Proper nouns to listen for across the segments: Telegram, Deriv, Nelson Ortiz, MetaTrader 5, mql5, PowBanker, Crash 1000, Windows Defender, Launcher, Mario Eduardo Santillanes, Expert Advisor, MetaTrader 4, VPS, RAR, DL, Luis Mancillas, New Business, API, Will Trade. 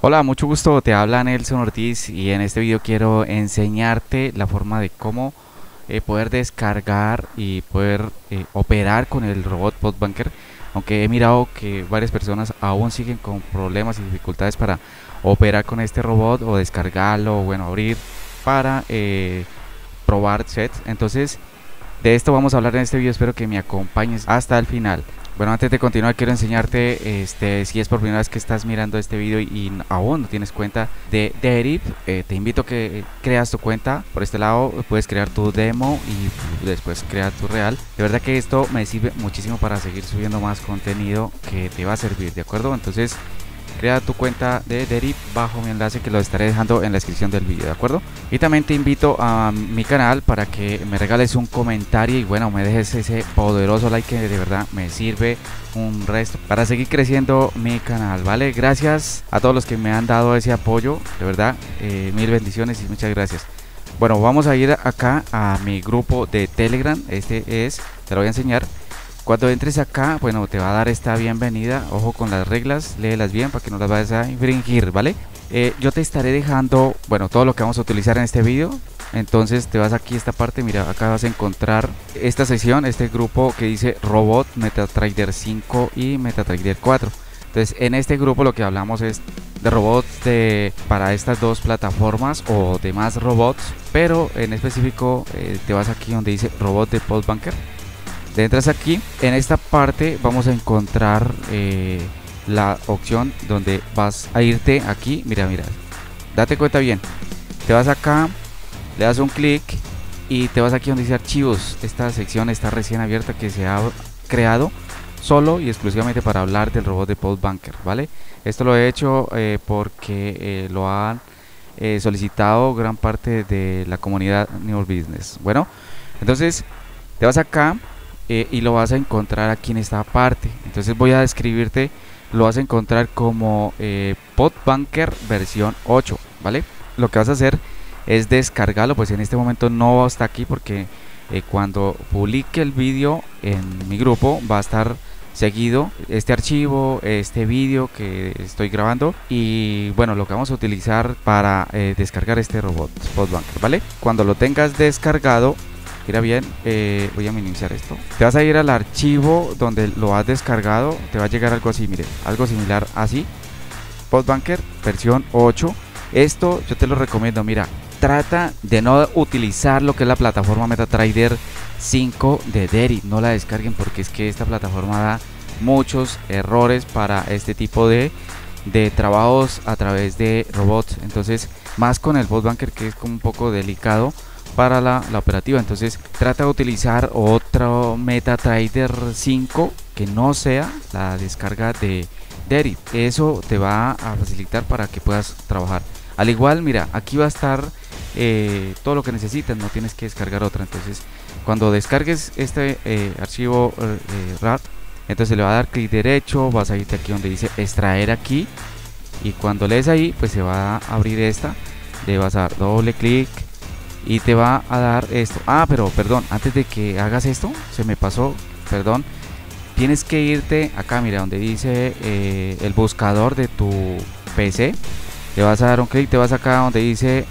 Hola, mucho gusto, te habla Nelson Ortiz y en este video quiero enseñarte la forma de cómo poder descargar y poder operar con el robot PowBanker, aunque he mirado que varias personas aún siguen con problemas y dificultades para operar con este robot o descargarlo, o bueno, abrir para probar sets. Entonces de esto vamos a hablar en este video, espero que me acompañes hasta el final. Bueno, antes de continuar quiero enseñarte, si es por primera vez que estás mirando este video y aún no tienes cuenta de Deriv, te invito a que creas tu cuenta. Por este lado puedes crear tu demo y después crear tu real. De verdad que esto me sirve muchísimo para seguir subiendo más contenido que te va a servir, ¿de acuerdo? Entonces crea tu cuenta de Deriv bajo mi enlace que lo estaré dejando en la descripción del video, ¿de acuerdo? Y también te invito a mi canal para que me regales un comentario y bueno, me dejes ese poderoso like que de verdad me sirve un resto para seguir creciendo mi canal, ¿vale? Gracias a todos los que me han dado ese apoyo, de verdad, mil bendiciones y muchas gracias. Bueno, vamos a ir acá a mi grupo de Telegram, te lo voy a enseñar. Cuando entres acá, bueno, te va a dar esta bienvenida. Ojo con las reglas, léelas bien para que no las vayas a infringir, ¿vale? Yo te estaré dejando, bueno, todo lo que vamos a utilizar en este video. Entonces te vas aquí a esta parte, mira, acá vas a encontrar esta sección, este grupo que dice Robot, MetaTrader 5 y MetaTrader 4. Entonces en este grupo lo que hablamos es de robots para estas dos plataformas o demás robots. Pero en específico te vas aquí donde dice Robot de PowBanker. Te entras aquí, en esta parte vamos a encontrar la opción donde vas a irte aquí, mira, date cuenta bien, te vas acá, le das un clic y te vas aquí donde dice archivos. Esta sección está recién abierta que se ha creado solo y exclusivamente para hablar del robot de PowBanker, ¿vale? Esto lo he hecho porque lo han solicitado gran parte de la comunidad New Business. Bueno, entonces te vas acá y lo vas a encontrar aquí en esta parte. Entonces voy a describirte, lo vas a encontrar como PowBanker versión 8, ¿vale? Lo que vas a hacer es descargarlo, pues en este momento no está aquí porque cuando publique el vídeo en mi grupo va a estar seguido este archivo, este vídeo que estoy grabando y bueno, lo que vamos a utilizar para descargar este robot PowBanker, ¿vale? Cuando lo tengas descargado, mira bien, voy a minimizar esto. Te vas a ir al archivo donde lo has descargado. Te va a llegar algo así, mire, algo similar así. PowBanker versión 8. Esto yo te lo recomiendo, mira. Trata de no utilizar lo que es la plataforma MetaTrader 5 de Deriv. No la descarguen porque es que esta plataforma da muchos errores para este tipo de trabajos a través de robots. Entonces, más con el PowBanker que es como un poco delicado para la operativa. Entonces trata de utilizar otro MetaTrader 5 que no sea la descarga de Deriv. Eso te va a facilitar para que puedas trabajar. Al igual, mira, aquí va a estar todo lo que necesitas, no tienes que descargar otra. Entonces cuando descargues este archivo RAR, entonces le va a dar clic derecho, vas a irte aquí donde dice extraer aquí y cuando le des ahí pues se va a abrir esta, le vas a dar doble clic y te va a dar esto. Ah, pero perdón, antes de que hagas esto, se me pasó, perdón. Tienes que irte acá, mira, donde dice el buscador de tu PC. Te vas a dar un clic, te vas acá donde dice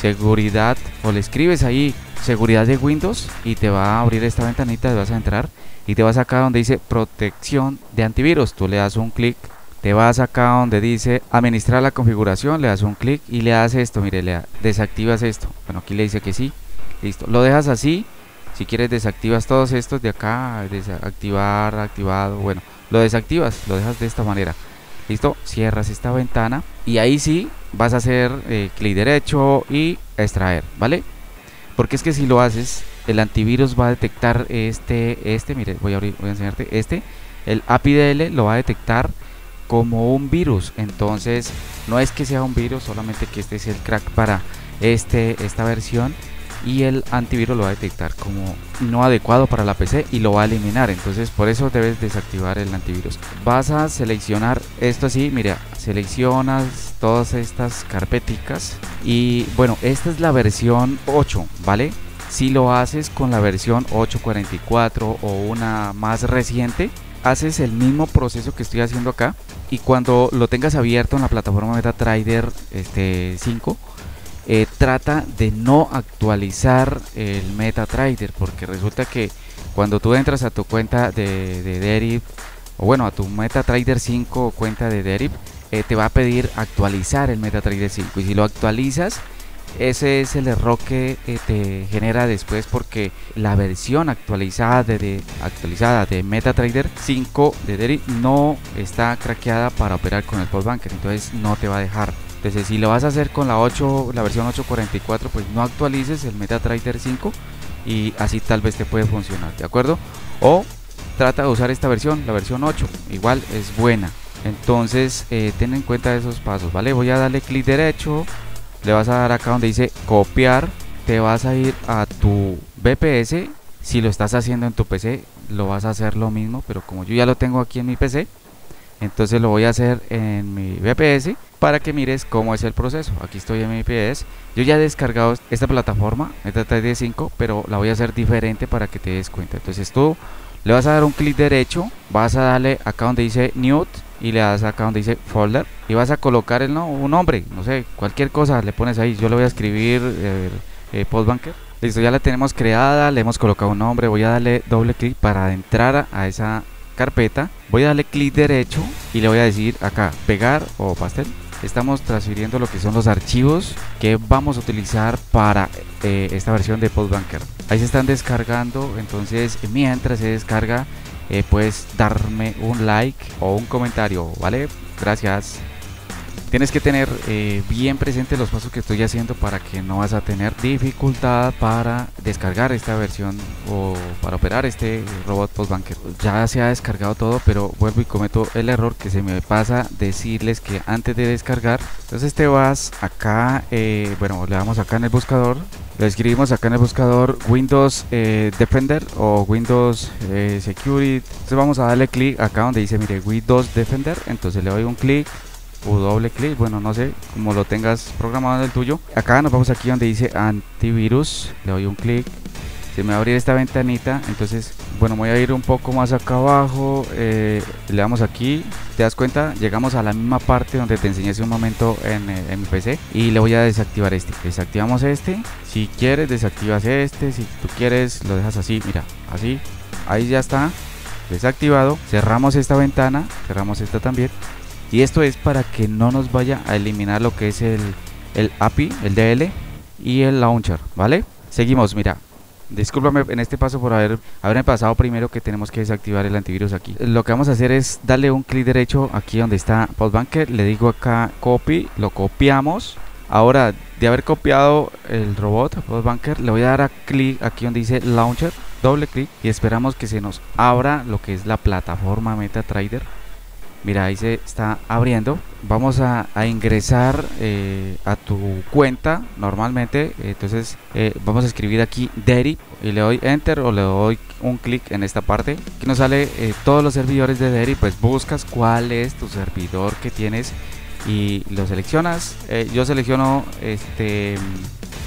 seguridad, o le escribes ahí seguridad de Windows y te va a abrir esta ventanita, te vas a entrar y te vas acá donde dice protección de antivirus. Tú le das un clic. Te vas acá donde dice administrar la configuración, le das un clic y le das esto, mire, desactivas esto. Bueno, aquí le dice que sí, listo, lo dejas así. Si quieres desactivas todos estos de acá, desactivar, activado, bueno, lo desactivas, lo dejas de esta manera. Listo, cierras esta ventana y ahí sí vas a hacer clic derecho y extraer, ¿vale? Porque es que si lo haces, el antivirus va a detectar mire, voy a enseñarte el API DL lo va a detectar como un virus. Entonces no es que sea un virus, solamente que este es el crack para esta versión y el antivirus lo va a detectar como no adecuado para la PC y lo va a eliminar. Entonces por eso debes desactivar el antivirus. Vas a seleccionar esto así, mira, seleccionas todas estas carpeticas y bueno, esta es la versión 8, ¿vale? Si lo haces con la versión 8.44 o una más reciente, haces el mismo proceso que estoy haciendo acá, y cuando lo tengas abierto en la plataforma MetaTrader 5, trata de no actualizar el MetaTrader, porque resulta que cuando tú entras a tu cuenta de Deriv, o bueno, a tu MetaTrader 5 o cuenta de Deriv, te va a pedir actualizar el MetaTrader 5, y si lo actualizas, ese es el error que te genera después, porque la versión actualizada de MetaTrader 5 de Deriv no está craqueada para operar con el PowBanker, entonces no te va a dejar. Entonces, si lo vas a hacer con la versión 8.44, pues no actualices el MetaTrader 5 y así tal vez te puede funcionar, ¿de acuerdo? O trata de usar esta versión, la versión 8, igual es buena. Entonces ten en cuenta esos pasos, ¿vale? Voy a darle clic derecho, le vas a dar acá donde dice copiar, te vas a ir a tu VPS. Si lo estás haciendo en tu PC, lo vas a hacer lo mismo, pero como yo ya lo tengo aquí en mi PC, entonces lo voy a hacer en mi VPS para que mires cómo es el proceso. Aquí estoy en mi VPS, yo ya he descargado esta plataforma, MetaTrader 5, pero la voy a hacer diferente para que te des cuenta. Entonces tú le vas a dar un clic derecho, vas a darle acá donde dice New y le das acá donde dice Folder y vas a colocar un nombre, no sé, cualquier cosa le pones ahí. Yo le voy a escribir PowBanker. Listo, ya la tenemos creada, le hemos colocado un nombre. Voy a darle doble clic para entrar a esa carpeta, voy a darle clic derecho y le voy a decir acá pegar o pastel. Estamos transfiriendo lo que son los archivos que vamos a utilizar para esta versión de PowBanker. Ahí se están descargando, entonces mientras se descarga puedes darme un like o un comentario, ¿vale? Gracias. Tienes que tener bien presente los pasos que estoy haciendo para que no vas a tener dificultad para descargar esta versión o para operar este robot PowBanker. Ya se ha descargado todo, pero vuelvo y cometo el error que se me pasa decirles que antes de descargar. Entonces te vas acá, bueno, le damos acá en el buscador, lo escribimos acá en el buscador Windows Defender o Windows Security. Entonces vamos a darle clic acá donde dice, mire, Windows Defender, entonces le doy un clic o doble clic, bueno, no sé, como lo tengas programado en el tuyo. Acá nos vamos aquí donde dice antivirus, le doy un clic, se me va a abrir esta ventanita. Entonces, bueno, voy a ir un poco más acá abajo, le damos aquí, te das cuenta, llegamos a la misma parte donde te enseñé hace un momento en mi PC, y le voy a desactivar este. Desactivamos este, si quieres desactivas este, si tú quieres lo dejas así, mira, así, ahí ya está desactivado. Cerramos esta ventana, cerramos esta también. Y esto es para que no nos vaya a eliminar lo que es el API, el DL y el Launcher, ¿vale? Seguimos, mira, discúlpame en este paso por haberme pasado primero que tenemos que desactivar el antivirus aquí. Lo que vamos a hacer es darle un clic derecho aquí donde está PowBanker, le digo acá copy, lo copiamos. Ahora, de haber copiado el robot PowBanker, le voy a dar a clic aquí donde dice Launcher, doble clic, y esperamos que se nos abra lo que es la plataforma MetaTrader. Mira, ahí se está abriendo. Vamos a ingresar a tu cuenta normalmente. Entonces vamos a escribir aquí Deriv y le doy Enter o le doy un clic en esta parte. Aquí nos sale todos los servidores de Deriv. Pues buscas cuál es tu servidor que tienes y lo seleccionas. Yo selecciono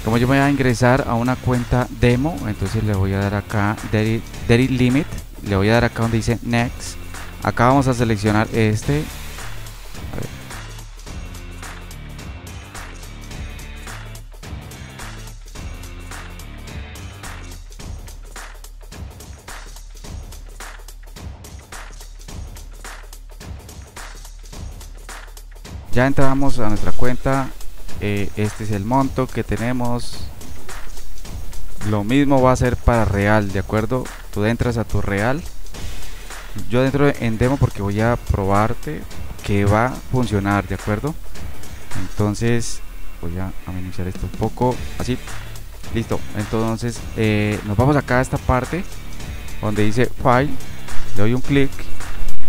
como yo me voy a ingresar a una cuenta demo, entonces le voy a dar acá Deriv Limit. Le voy a dar acá donde dice Next. Acá vamos a seleccionar este. A ver. Ya entramos a nuestra cuenta. Este es el monto que tenemos. Lo mismo va a ser para real, ¿de acuerdo? Tú entras a tu real. Yo dentro en demo porque voy a probarte que va a funcionar, ¿de acuerdo? Entonces voy a minimizar esto un poco, así, listo. Entonces nos vamos acá a esta parte donde dice File, le doy un clic,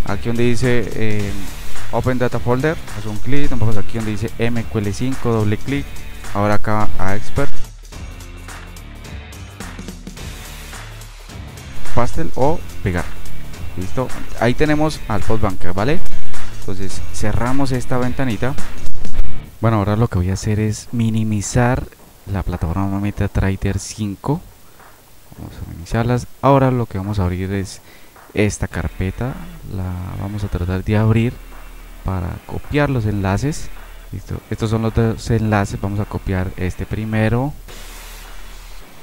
aquí donde dice Open Data Folder, hago un clic, nos vamos aquí donde dice mql5, doble clic, ahora acá a Expert Pastel o pegar. Listo, ahí tenemos al PowBanker, ¿vale? Entonces cerramos esta ventanita. Bueno, ahora lo que voy a hacer es minimizar la plataforma MetaTrader 5. Vamos a minimizarlas. Ahora lo que vamos a abrir es Esta carpeta la vamos a tratar de abrir para copiar los enlaces. Listo, estos son los dos enlaces. Vamos a copiar este primero,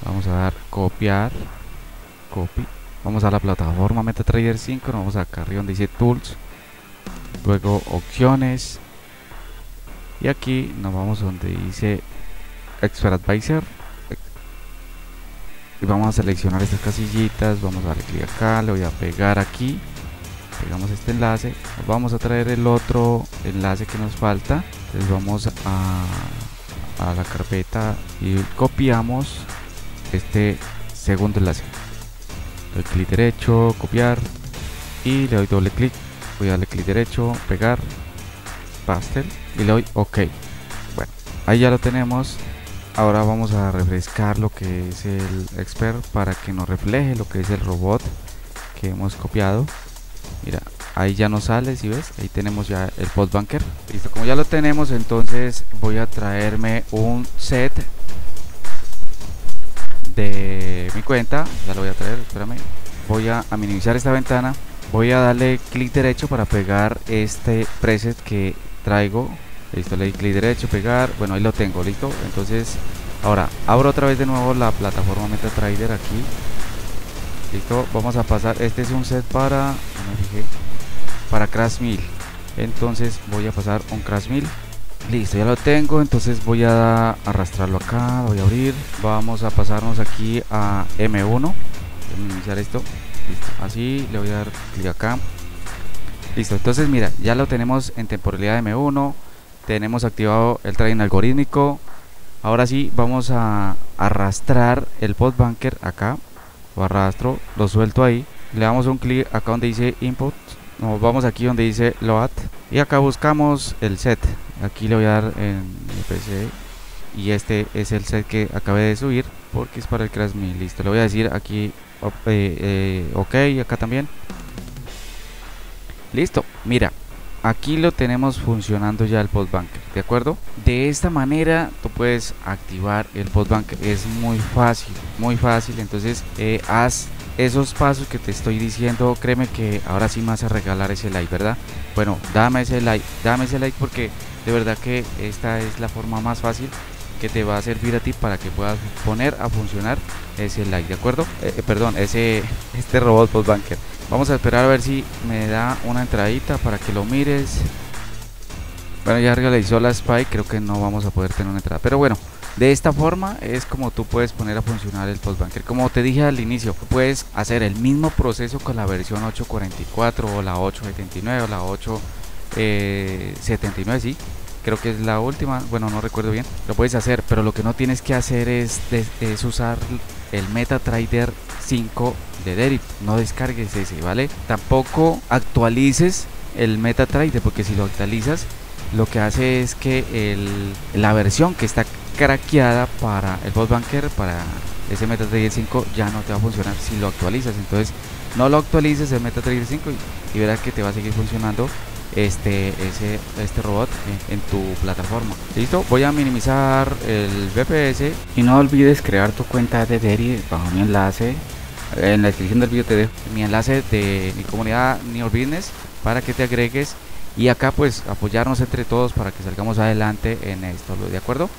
vamos a dar copiar, copy. Vamos a la plataforma MetaTrader 5, nos vamos acá arriba donde dice Tools, luego opciones, y aquí nos vamos donde dice Expert Advisor y vamos a seleccionar estas casillitas. Vamos a darle clic acá, le voy a pegar aquí, pegamos este enlace, vamos a traer el otro enlace que nos falta. Entonces vamos a la carpeta y copiamos este segundo enlace, doy clic derecho, copiar, y le doy doble clic, voy a darle clic derecho, pegar, pastel, y le doy OK. Bueno, ahí ya lo tenemos. Ahora vamos a refrescar lo que es el Expert para que nos refleje lo que es el robot que hemos copiado. Mira, ahí ya nos sale, si ves, ahí tenemos ya el PowBanker. Listo, como ya lo tenemos, entonces voy a traerme un set de mi cuenta. Ya lo voy a traer, espérame. Voy a minimizar esta ventana, voy a darle clic derecho para pegar este preset que traigo. Listo, le di clic derecho, pegar, bueno, ahí lo tengo, listo. Entonces, ahora abro otra vez de nuevo la plataforma MetaTrader aquí. Listo, vamos a pasar, este es un set para, no me fijé, para Crash 1000. Entonces voy a pasar un Crash 1000. Listo, ya lo tengo, entonces voy a arrastrarlo acá, voy a abrir. Vamos a pasarnos aquí a M1. Voy a iniciar esto, listo, así, le voy a dar clic acá. Listo, entonces mira, ya lo tenemos en temporalidad M1. Tenemos activado el trading algorítmico. Ahora sí, vamos a arrastrar el PowBanker acá. Lo arrastro, lo suelto ahí. Le damos un clic acá donde dice Input. Nos vamos aquí donde dice Load. Y acá buscamos el set. Aquí le voy a dar en mi PC. Y este es el set que acabé de subir, porque es para el Crash 1000. Listo, le voy a decir aquí OK. Acá también. Listo, mira. Aquí lo tenemos funcionando ya el PowBanker, ¿de acuerdo? De esta manera tú puedes activar el PowBanker, es muy fácil, entonces haz esos pasos que te estoy diciendo, créeme que ahora sí me vas a regalar ese like, ¿verdad? Bueno, dame ese like porque de verdad que esta es la forma más fácil que te va a servir a ti para que puedas poner a funcionar ese like, ¿de acuerdo? Perdón, este robot PowBanker. Vamos a esperar a ver si me da una entradita para que lo mires. Bueno, ya realizó la spy, creo que no vamos a poder tener una entrada, pero bueno, de esta forma es como tú puedes poner a funcionar el PowBanker. Como te dije al inicio, puedes hacer el mismo proceso con la versión 8.44 o la 8.79 o la 8.79, sí, creo que es la última, bueno, no recuerdo bien. Lo puedes hacer, pero lo que no tienes que hacer es usar el MetaTrader 5 de Deriv, no descargues ese, ¿vale? Tampoco actualices el MetaTrader, porque si lo actualizas, lo que hace es que la versión que está craqueada para el PowBanker, para ese MetaTrader 5, ya no te va a funcionar si lo actualizas. Entonces no lo actualices el MetaTrader 5 y verás que te va a seguir funcionando este robot en tu plataforma. Listo, voy a minimizar el VPS y no olvides crear tu cuenta de Deriv bajo mi enlace. En la descripción del video te dejo mi enlace de mi comunidad New Business para que te agregues y acá pues apoyarnos entre todos para que salgamos adelante en esto, ¿de acuerdo?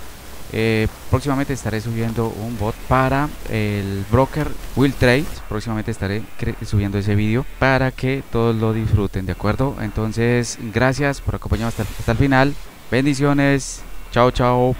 Próximamente estaré subiendo un bot para el broker Will Trade. Próximamente estaré subiendo ese vídeo para que todos lo disfruten, ¿de acuerdo? Entonces, gracias por acompañarme hasta el final. Bendiciones. Chao, chao.